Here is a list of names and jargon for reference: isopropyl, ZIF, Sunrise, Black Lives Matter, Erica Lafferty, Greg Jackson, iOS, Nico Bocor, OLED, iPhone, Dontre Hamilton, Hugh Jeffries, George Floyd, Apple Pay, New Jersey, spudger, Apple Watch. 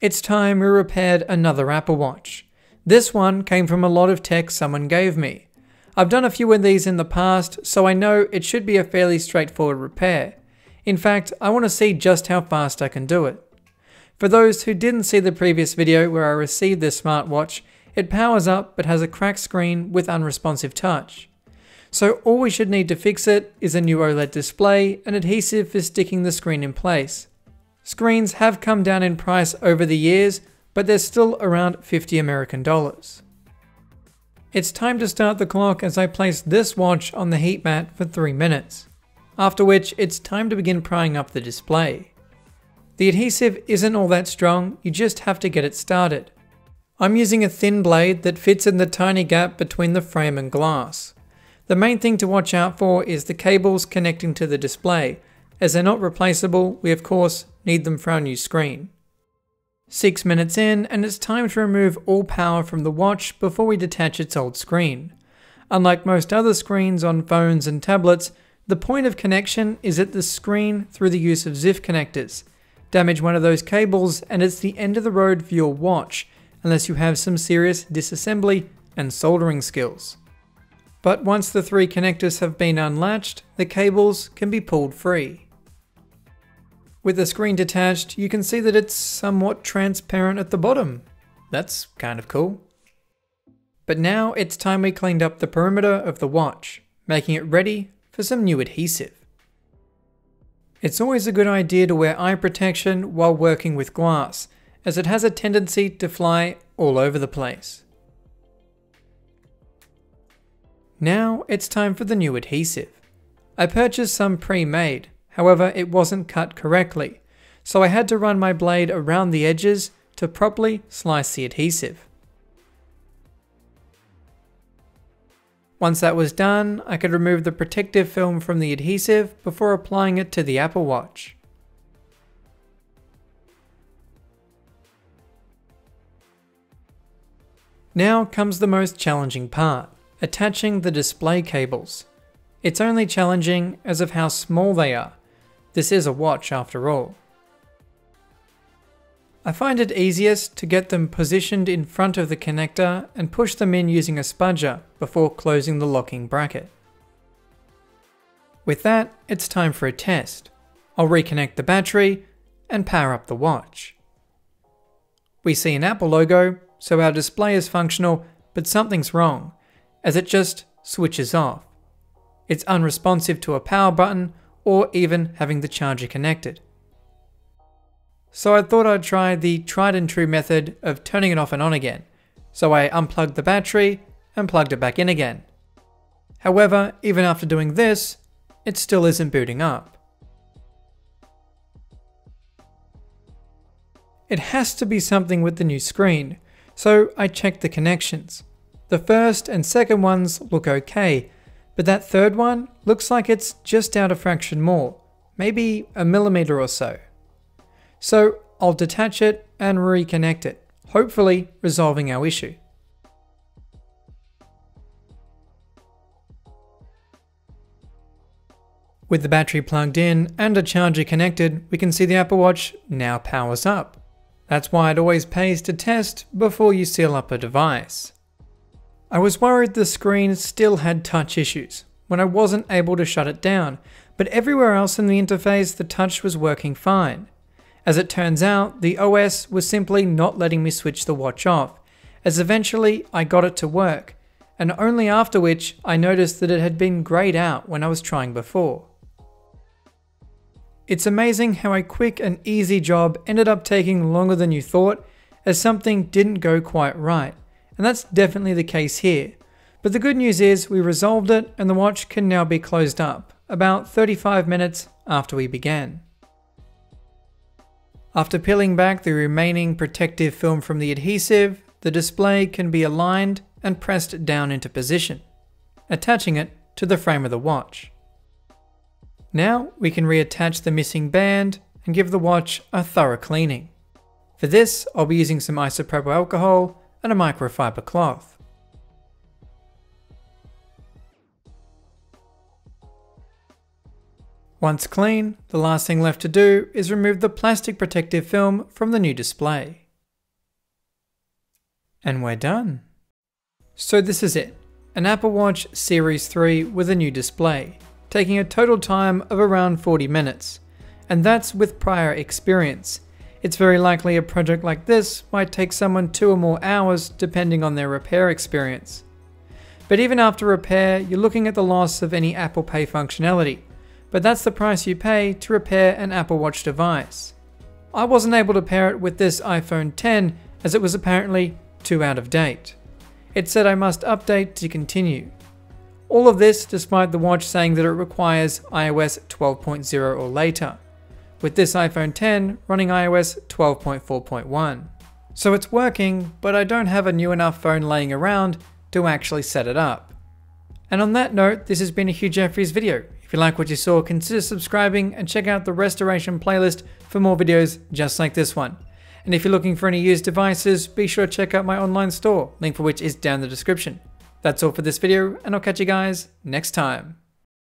It's time we repaired another Apple Watch. This one came from a lot of tech someone gave me. I've done a few of these in the past, so I know it should be a fairly straightforward repair. In fact, I want to see just how fast I can do it. For those who didn't see the previous video where I received this smartwatch, it powers up but has a cracked screen with unresponsive touch. So all we should need to fix it is a new OLED display and adhesive for sticking the screen in place. Screens have come down in price over the years, but they're still around $50 American. It's time to start the clock as I place this watch on the heat mat for 3 minutes, after which it's time to begin prying up the display. The adhesive isn't all that strong, you just have to get it started. I'm using a thin blade that fits in the tiny gap between the frame and glass. The main thing to watch out for is the cables connecting to the display. As they're not replaceable, we of course need them for our new screen. 6 minutes in, and it's time to remove all power from the watch before we detach its old screen. Unlike most other screens on phones and tablets, the point of connection is at the screen through the use of ZIF connectors. Damage one of those cables and it's the end of the road for your watch, unless you have some serious disassembly and soldering skills. But once the 3 connectors have been unlatched, the cables can be pulled free. With the screen detached, you can see that it's somewhat transparent at the bottom. That's kind of cool. But now it's time we cleaned up the perimeter of the watch, making it ready for some new adhesive. It's always a good idea to wear eye protection while working with glass, as it has a tendency to fly all over the place. Now it's time for the new adhesive. I purchased some pre-made, however it wasn't cut correctly, so I had to run my blade around the edges to properly slice the adhesive. Once that was done, I could remove the protective film from the adhesive before applying it to the Apple Watch. Now comes the most challenging part. Attaching the display cables. It's only challenging as of how small they are. This is a watch after all. I find it easiest to get them positioned in front of the connector and push them in using a spudger before closing the locking bracket. With that, it's time for a test. I'll reconnect the battery and power up the watch. We see an Apple logo, so our display is functional, but something's wrong, as it just switches off. It's unresponsive to a power button or even having the charger connected. So I thought I'd try the tried and true method of turning it off and on again. So I unplugged the battery and plugged it back in again. However, even after doing this, it still isn't booting up. It has to be something with the new screen, so I checked the connections. The first and second ones look okay, but that third one looks like it's just out a fraction more, maybe a millimeter or so. So I'll detach it and reconnect it, hopefully resolving our issue. With the battery plugged in and a charger connected, we can see the Apple Watch now powers up. That's why it always pays to test before you seal up a device. I was worried the screen still had touch issues when I wasn't able to shut it down, but everywhere else in the interface the touch was working fine. As it turns out, the OS was simply not letting me switch the watch off, as eventually I got it to work, and only after which I noticed that it had been greyed out when I was trying before. It's amazing how a quick and easy job ended up taking longer than you thought, as something didn't go quite right. And that's definitely the case here. But the good news is we resolved it and the watch can now be closed up, about 35 minutes after we began. After peeling back the remaining protective film from the adhesive, the display can be aligned and pressed down into position, attaching it to the frame of the watch. Now we can reattach the missing band and give the watch a thorough cleaning. For this, I'll be using some isopropyl alcohol and a microfiber cloth. Once clean, the last thing left to do is remove the plastic protective film from the new display. And we're done. So this is it, an Apple Watch Series 3 with a new display, taking a total time of around 40 minutes. And that's with prior experience. It's very likely a project like this might take someone 2 or more hours depending on their repair experience. But even after repair, you're looking at the loss of any Apple Pay functionality, but that's the price you pay to repair an Apple Watch device. I wasn't able to pair it with this iPhone X as it was apparently too out of date. It said I must update to continue. All of this despite the watch saying that it requires iOS 12.0 or later, with this iPhone X running iOS 12.4.1. So it's working, but I don't have a new enough phone laying around to actually set it up. And on that note, this has been a Hugh Jeffries video. If you like what you saw, consider subscribing and check out the restoration playlist for more videos just like this one. And if you're looking for any used devices, be sure to check out my online store, link for which is down in the description. That's all for this video, and I'll catch you guys next time.